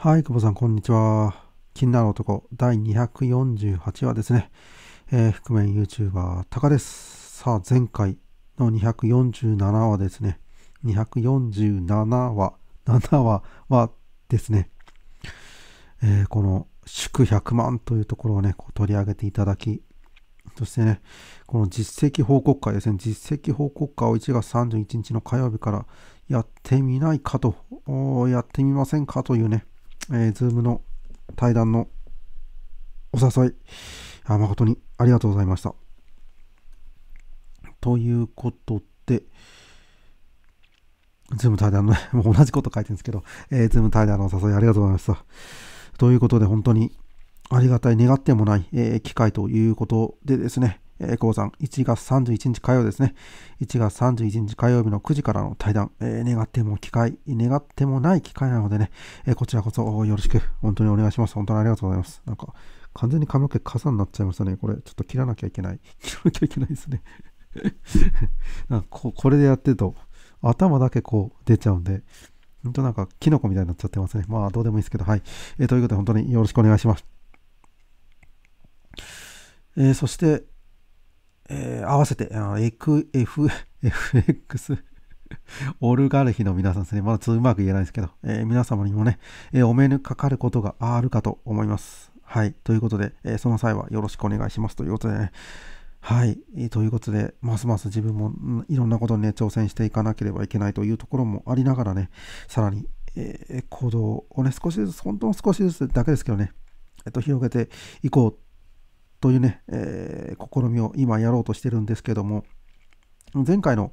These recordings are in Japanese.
はい、久保さん、こんにちは。気になる男、第248話ですね。覆面 YouTuber、タカです。さあ、前回の247話ですね。247話はですね、この祝100万というところをね、こう取り上げていただき、そしてね、この実績報告会ですね、実績報告会を1月31日の火曜日からやってみないかと、やってみませんかというね、Zoom の対談のお誘い、誠にありがとうございました。ということで、Zoom 対談の、ね、もう同じこと書いてるんですけど、Zoom 対談のお誘いありがとうございました。ということで、本当にありがたい、願ってもない、機会ということでですね、久保さん、1月31日火曜ですね、1月31日火曜日の9時からの対談、願ってもない機会なのでね、こちらこそよろしく、本当にお願いします。本当にありがとうございます。なんか、完全に髪の毛傘になっちゃいましたね。これ、ちょっと切らなきゃいけないですね。なんかこれでやってると、頭だけこう出ちゃうんで、本当なんか、キノコみたいになっちゃってますね。まあ、どうでもいいですけど、はい。ということで、本当によろしくお願いします。そして、合わせて、FX オルガルヒの皆さんですね。まだちょっとうまく言えないですけど、皆様にもね、お目にかかることがあるかと思います。はい。ということで、その際はよろしくお願いしますということでね。はい。ということで、ますます自分もいろんなことにね、挑戦していかなければいけないというところもありながらね、さらに、行動をね、少しずつ、本当に少しずつだけですけどね、広げていこうというね、試みを今やろうとしてるんですけども、前回の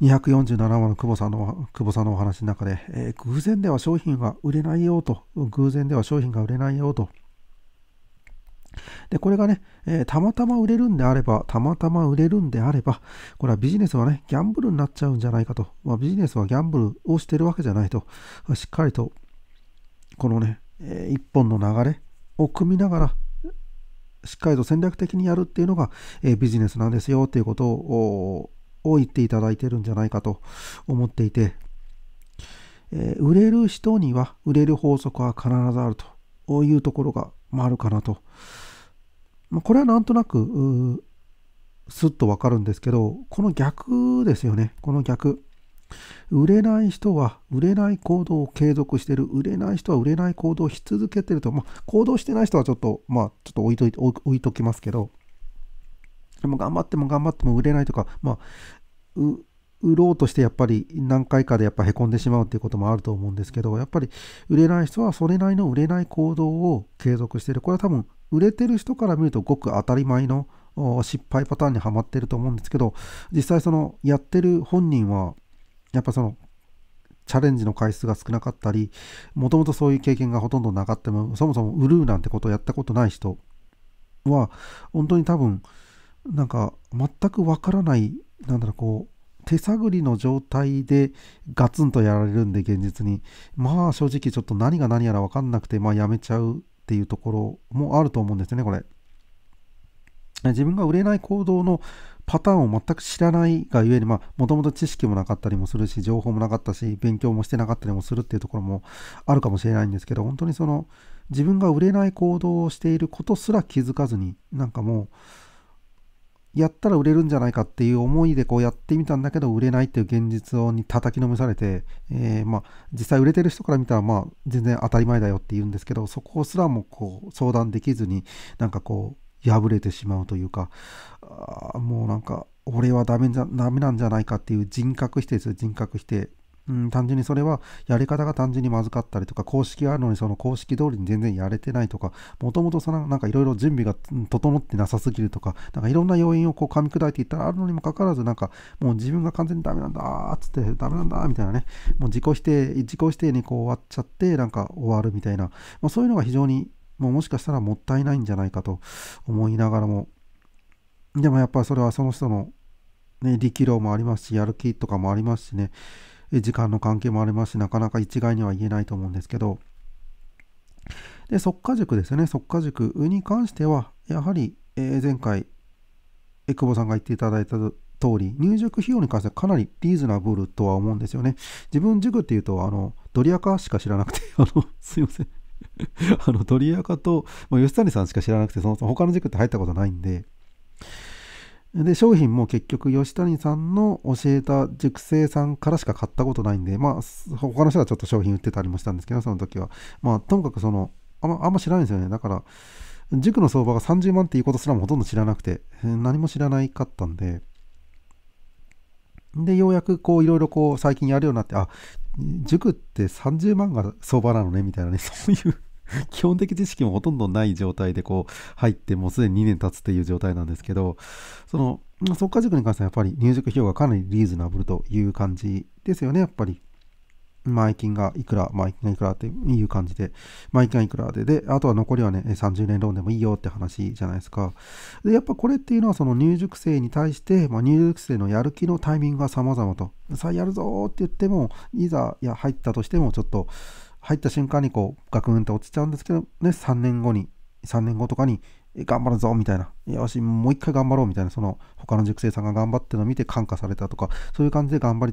247話の久保さんのお話の中で、偶然では商品が売れないよと。で、これがね、たまたま売れるんであれば、これはビジネスはね、ギャンブルになっちゃうんじゃないかと。まあ、ビジネスはギャンブルをしてるわけじゃないと。しっかりと、このね、一本の流れを組みながら、しっかりと戦略的にやるっていうのが、ビジネスなんですよっていうことを言っていただいてるんじゃないかと思っていて、売れる人には売れる法則は必ずあるというところがあるかなと。これはなんとなくすっとわかるんですけど、この逆ですよね。この逆。売れない人は売れない行動を継続している。売れない人は売れない行動をし続けていると。まあ、行動してない人はちょっと置いときますけど、でも頑張っても売れないとか、まあ、売ろうとしてやっぱり何回かでやっぱへこんでしまうっていうこともあると思うんですけど、やっぱり売れない人はそれなりの売れない行動を継続している。これは多分売れてる人から見るとごく当たり前の失敗パターンにはまっていると思うんですけど、実際そのやってる本人はやっぱそのチャレンジの回数が少なかったり、もともとそういう経験がほとんどなかったり、そもそも売るなんてことをやったことない人は本当に多分なんか全くわからない、なんだろう、こう手探りの状態でガツンとやられるんで、現実にまあ正直ちょっと何が何やらわかんなくて、まあやめちゃうっていうところもあると思うんですよね。これ自分が売れない行動のパターンを全く知らないがゆえに、まあ、もともと知識もなかったりもするし、情報もなかったし、勉強もしてなかったりもするっていうところもあるかもしれないんですけど、本当にその自分が売れない行動をしていることすら気づかずに、なんかもうやったら売れるんじゃないかっていう思いでこうやってみたんだけど、売れないっていう現実に叩きのめされて、まあ実際売れてる人から見たら、まあ全然当たり前だよって言うんですけど、そこすらもこう相談できずに、なんかこう破れてしまうというか、もうなんか俺はダメなんじゃないかっていう人格否定ですよ。人格否定、単純にそれはやり方が単純にまずかったりとか、公式があるのにその公式通りに全然やれてないとか、もともとそのなんかいろいろ準備が整ってなさすぎるとか、なんかいろんな要因をこう噛み砕いていったらあるのにもかかわらず、なんかもう自分が完全にダメなんだっつって、ダメなんだみたいなね、もう自己否定にこう終わっちゃって、なんか終わるみたいな、まあ、そういうのが非常にもしかしたらもったいないんじゃないかと思いながらも、でもやっぱりそれはその人の、ね、力量もありますし、やる気とかもありますしね、時間の関係もありますし、なかなか一概には言えないと思うんですけど、で、速稼塾に関してはやはり、前回久保さんが言っていただいた通り、入塾費用に関してはかなりリーズナブルとは思うんですよね。自分、塾っていうと、ドリアカしか知らなくて、すいません。ドリアカと、吉谷さんしか知らなくて、その他の塾って入ったことないんで、商品も結局、吉谷さんの教えた塾生さんからしか買ったことないんで、他の人はちょっと商品売ってたりもしたんですけど、その時は。ともかく、あんま知らないんですよね。だから、塾の相場が30万っていうことすらもほとんど知らなくて、何も知らないかったんで、で、ようやくいろいろ最近やるようになって、あ、塾って30万が相場なのね、みたいなね、そういう基本的知識もほとんどない状態で入って、もうすでに2年経つっていう状態なんですけど、速稼塾に関してはやっぱり入塾費用がかなりリーズナブルという感じですよね、やっぱり。前金がいくら、前金がいくらっていう感じで、前金がいくらで、あとは残りはね、30年ローンでもいいよって話じゃないですか。で、やっぱこれっていうのは、入塾生に対して、入塾生のやる気のタイミングが様々と、さあやるぞーって言っても、いざ入ったとしても、ちょっと、入った瞬間にガクンと落ちちゃうんですけど、ね、3年後とかに、頑張るぞみたいな、よし、もう一回頑張ろうみたいな、他の塾生さんが頑張ってるのを見て感化されたとか、そういう感じで頑張るっ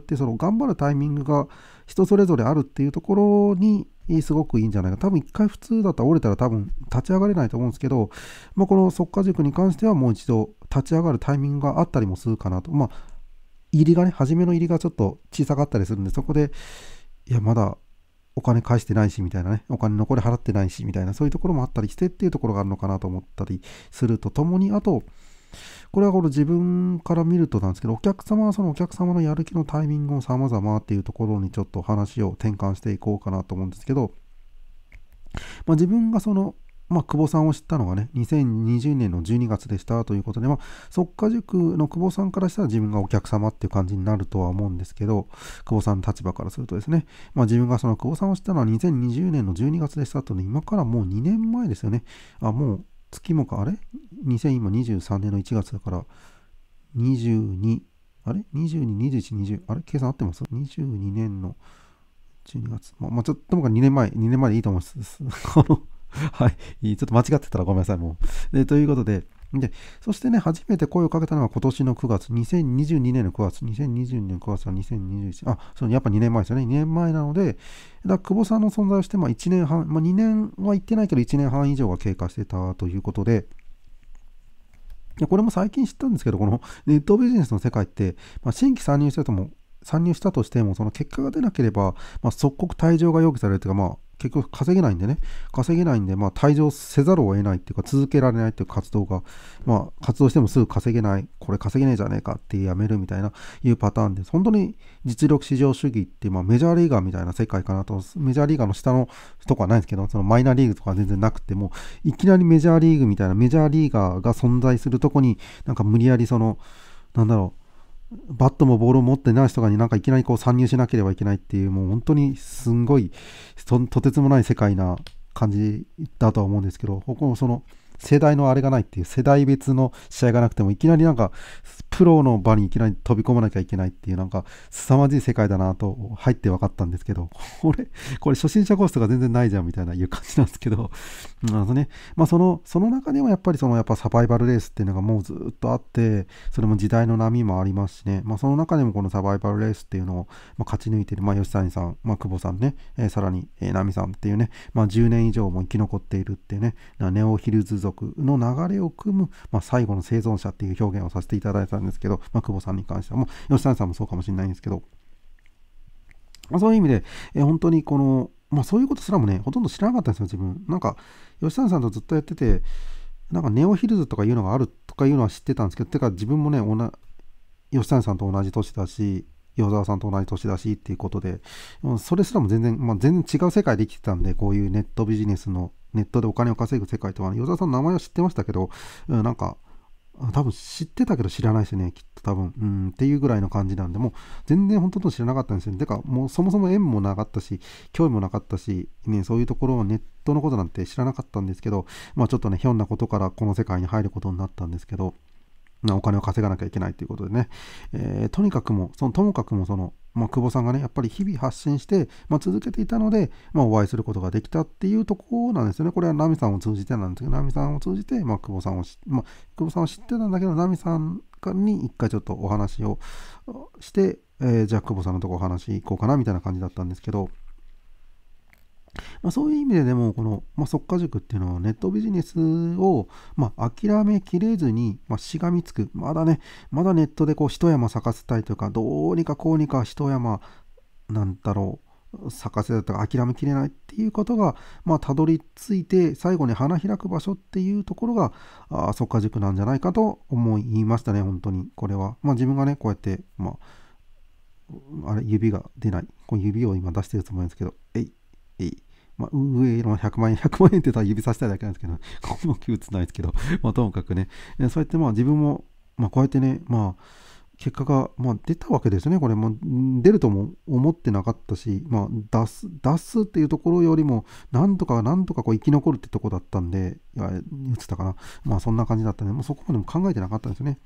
て、頑張るタイミングが人それぞれあるっていうところに、すごくいいんじゃないか。多分一回普通だったら折れたら多分立ち上がれないと思うんですけど、この速稼塾に関してはもう一度立ち上がるタイミングがあったりもするかなと。入りがね、初めの入りがちょっと小さかったりするんで、そこで、いや、まだ、お金返してないしみたいなね、お金残り払ってないしみたいな、そういうところもあったりしてっていうところがあるのかなと思ったりするとともに、あと、これは自分から見るとなんですけど、お客様のやる気のタイミングも様々っていうところにちょっと話を転換していこうかなと思うんですけど、自分が久保さんを知ったのがね、2020年の12月でしたということで、速稼塾の久保さんからしたら自分がお客様っていう感じになるとは思うんですけど、久保さんの立場からするとですね、自分が久保さんを知ったのは2020年の12月でしたと、ね、今からもう2年前ですよね。あ、もう月もか、あれ2023年の1月だから、22、あれ ?22、21、20、あれ計算合ってます ?22 年の12月。ちょっともか2年前でいいと思います。はい。ちょっと間違ってたらごめんなさい、もう。ということで、そしてね、初めて声をかけたのは今年の9月、2022年の9月、2022年の9月は2021、やっぱ2年前ですよね。2年前なので、久保さんの存在をして、1年半、2年は行ってないけど、1年半以上が経過してたということで、これも最近知ったんですけど、ネットビジネスの世界って、新規参入したとしても、その結果が出なければ、即刻退場が要求されるというか、結局稼げないんで、退場せざるを得ないっていうか、続けられないっていう活動が、活動してもすぐ稼げない、これ稼げねえじゃねえかってやめるみたいないうパターンで、本当に実力至上主義って、メジャーリーガーみたいな世界かなと、メジャーリーガーの下のとかはないんですけど、マイナーリーグとかは全然なくても、いきなりメジャーリーグみたいな、メジャーリーガーが存在するとこに、無理やりバットもボールを持ってない人がいきなり参入しなければいけないっていう、もう本当にすんごいとてつもない世界な感じだとは思うんですけど、僕も世代のあれがないっていう、世代別の試合がなくてもいきなりプロの場にいきなり飛び込まなきゃいけないっていう、凄まじい世界だなと入って分かったんですけど、これ初心者コースとか全然ないじゃんみたいないう感じなんですけど、その中でもやっぱサバイバルレースっていうのがもうずっとあって、それも時代の波もありますしね、その中でもこのサバイバルレースっていうのを勝ち抜いている、吉谷さん、久保さんね、さらに奈美さんっていうね、10年以上も生き残っているっていうね、ネオヒルズ族の流れを組む、最後の生存者っていう表現をさせていただいたんですけど、久保さんに関しては、吉谷さんもそうかもしれないんですけど、そういう意味で、本当にそういうことすらもね、ほとんど知らなかったんですよ、自分。吉谷さんとずっとやってて、ネオヒルズとかいうのがあるとかいうのは知ってたんですけど、自分もね、吉谷さんと同じ年だし、与沢さんと同じ年だしっていうことで、それすらも全然、全然違う世界で生きてたんで、こういうネットビジネスの、ネットでお金を稼ぐ世界とは、与沢さんの名前は知ってましたけど、多分知ってたけど知らないですよね、きっと多分。っていうぐらいの感じなんで、もう全然本当に知らなかったんですよね。もうそもそも縁もなかったし、興味もなかったし、ね、そういうところをネットのことなんて知らなかったんですけど、ちょっとね、ひょんなことからこの世界に入ることになったんですけど、お金を稼がなきゃいけないということでね、ともかくも久保さんがね、やっぱり日々発信して、続けていたので、お会いすることができたっていうところなんですよね。これは奈美さんを通じてなんですけど、久保さんを知ってたんだけど、奈美さん間に一回ちょっとお話をして、じゃあ久保さんのとこお話行こうかなみたいな感じだったんですけど、そういう意味ででもこの、速稼塾っていうのはネットビジネスを、諦めきれずに、しがみつく、まだネットでこう一山咲かせたいというか、どうにかこうにか一山なんだろう咲かせたいとか諦めきれないっていうことが、たどり着いて最後に花開く場所っていうところが速稼塾なんじゃないかと思いましたね。本当にこれは、自分がねこうやって、指が出ない、この指を今出してるつもりなんですけど、上の100万円って言ったら指さしたいだけなんですけど、ここも気打つないですけど、ともかくね、そうやって自分も、こうやってね、結果が、出たわけですね。これも出るとも思ってなかったし、出すっていうところよりも、なんとかこう生き残るってとこだったんで、そんな感じだったんで、そこまでも考えてなかったんですよね。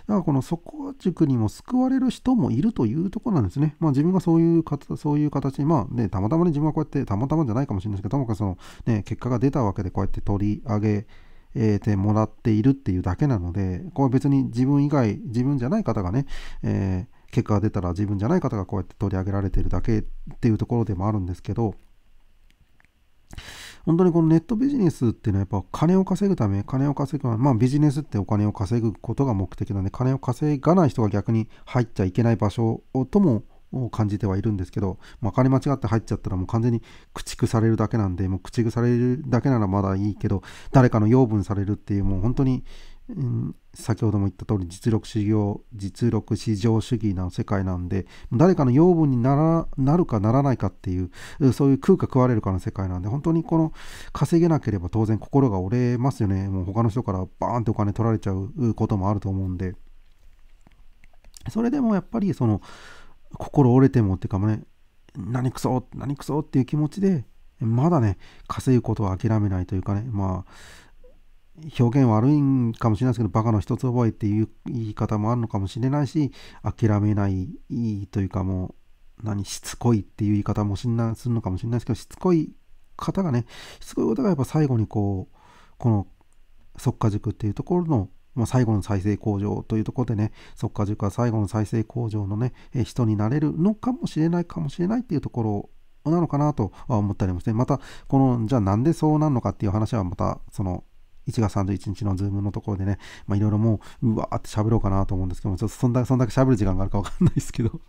だからこの速稼塾にも救われる人もいるというところなんですね。自分がそういう形に、たまたまに自分はこうやって、たまたまじゃないかもしれないですけど、ともかくその、結果が出たわけで、こうやって取り上げてもらっているっていうだけなので、これ別に自分じゃない方がね、結果が出たら自分じゃない方がこうやって取り上げられているだけっていうところでもあるんですけど、本当にこのネットビジネスっていうのはやっぱ金を稼ぐため、ビジネスってお金を稼ぐことが目的なので、金を稼がない人が逆に入っちゃいけない場所とも感じてはいるんですけど、金間違って入っちゃったらもう完全に駆逐されるだけなんで、駆逐されるだけならまだいいけど、誰かの養分されるっていう、もう本当に、先ほども言った通り実力至上主義の世界なんで、誰かの養分になるかならないかっていう、そういう食うか食われるかの世界なんで、本当にこの稼げなければ当然心が折れますよね。もう他の人からバーンってお金取られちゃうこともあると思うんで、それでもやっぱりその心折れてもっていうかもね、何くそっていう気持ちでまだね稼ぐことは諦めないというかね、表現悪いんかもしれないですけど、バカの一つ覚えっていう言い方もあるのかもしれないし、諦めないというか、もうしつこいっていう言い方もするのかもしれないですけど、しつこいことがやっぱ最後にこの速稼塾っていうところの、最後の再生工場というところでね、速稼塾は最後の再生工場のね人になれるのかもしれないっていうところをなのかなとは思ったりもして、またこのじゃあなんでそうなるのかっていう話はまたその1月31日のズームのところでね、いろいろもう、うわーって喋ろうかなと思うんですけども、ちょっとそんだけ喋る時間があるかわかんないですけど、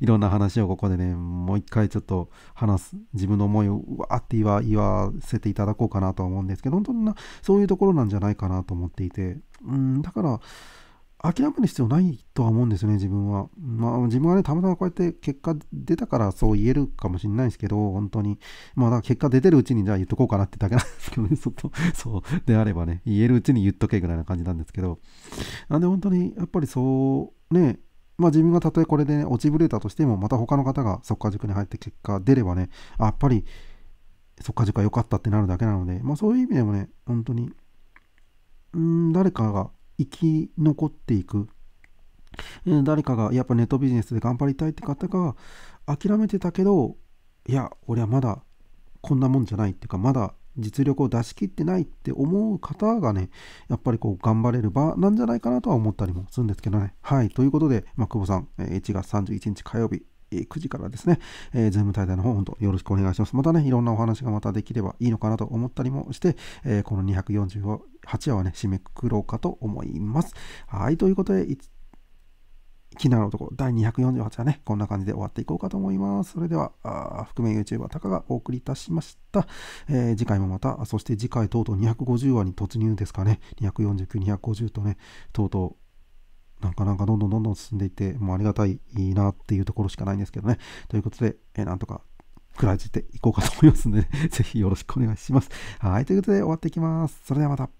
いろんな話をここでね、もう一回ちょっと自分の思いをうわーって言わせていただこうかなと思うんですけど、本当にそういうところなんじゃないかなと思っていて、だから、諦める必要ないとは思うんですよね、自分は。自分はね、たまたまこうやって結果出たからそう言えるかもしれないですけど、本当に。だから結果出てるうちにじゃあ言っとこうかなってだけなんですけどね、そうであればね、言えるうちに言っとけぐらいな感じなんですけど。なんで本当に、やっぱり自分がたとえこれで、落ちぶれたとしても、また他の方が速稼塾に入って結果出ればね、やっぱり速稼塾は良かったってなるだけなので、そういう意味でもね、本当に、誰かが、生き残っていく、誰かがやっぱネットビジネスで頑張りたいって方が諦めてたけど、いや俺はまだこんなもんじゃないっていうか、まだ実力を出し切ってないって思う方がね、やっぱり頑張れる場なんじゃないかなとは思ったりもするんですけどね。はい、ということで、久保さん、1月31日火曜日9時からですね、ズーム対談の方、本当よろしくお願いします。またね、いろんなお話がまたできればいいのかなと思ったりもして、この248話はね、締めくくろうかと思います。はい、ということで、気になる男、第248話はね、こんな感じで終わっていこうかと思います。それでは、覆面 YouTuber タカがお送りいたしました。次回もまた、そして次回とうとう250話に突入ですかね、249、250とね、とうとう、なんかどんどん進んでいて、もうありがたいなっていうところしかないんですけどね。ということで、なんとか食らいついていこうかと思いますので、ね、ぜひよろしくお願いします。はい、ということで終わっていきます。それではまた。